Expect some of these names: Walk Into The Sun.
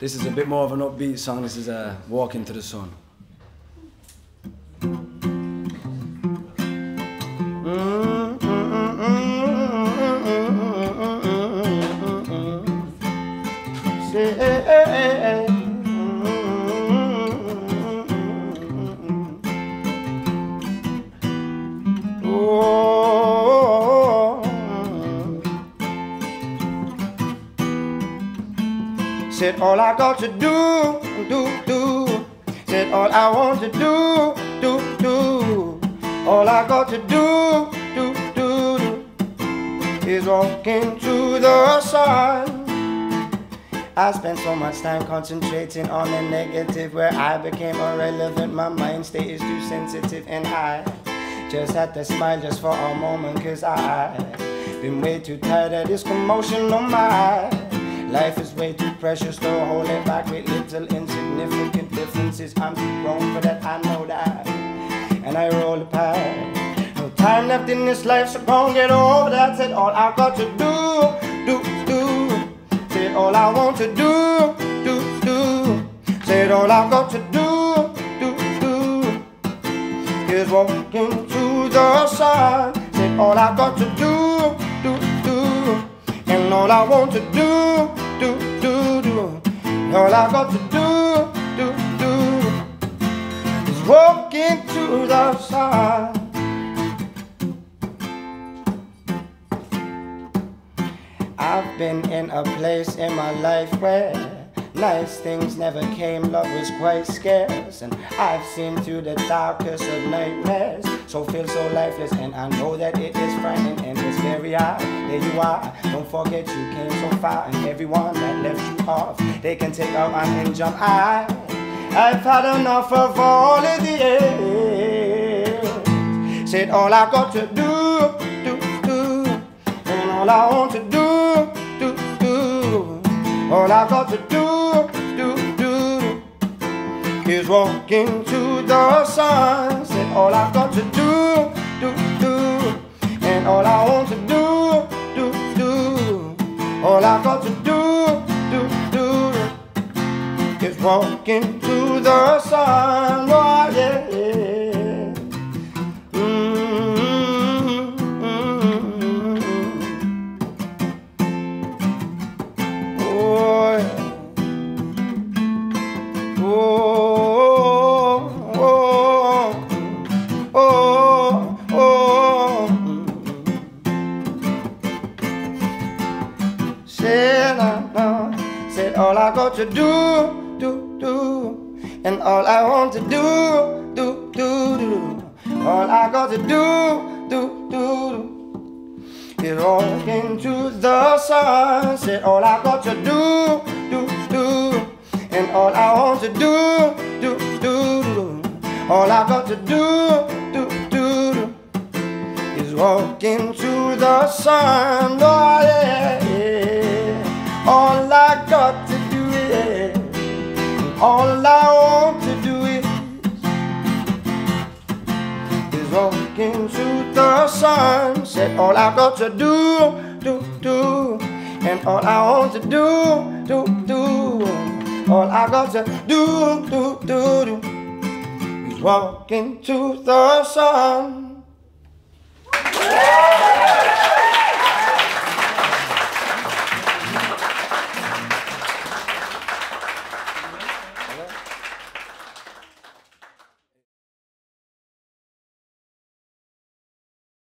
This is a bit more of an upbeat song. This is a Walk Into The Sun. Said all I got to do. Said all I want to do. All I got to do is walk into the sun. I spent so much time concentrating on the negative, where I became irrelevant. My mind state is too sensitive, and I just had to smile just for a moment, 'cause I've been way too tired of this commotion on my life. Is way too precious to hold it back with little insignificant differences. I'm too grown for that, I know that, and I roll the pie. No time left in this life, so gon' get over that. Said all I got to do. Said all I want to do. Said all I got to do is walk into the sun. Said all I got to do, and all I want to do. All I got to do is walk into the sun. I've been in a place in my life where nice things never came, love was quite scarce, and I've seen through the darkest of nightmares, so feel so lifeless, and I know that it is frightening, and it's very hard. There you are, don't forget you came so far, and everyone that left you off, they can take out and jump. I've had enough of all of the air. Said all I got to do, and all I want to do. All I got to do is walk into the sun. Said all I got to do, and all I want to do. All I got to do is walk into the sun. Oh, yeah. Said all I got to do, and all I want to do. All I got to do is walk into the sun. Said all I got to do, and all I want to do. All I got to do is walk into the sun. Oh, yeah. All I got to do is, all I want to do is walk into the sun. Said all I got to do, and all I want to do. All I got to do is walk into the sun.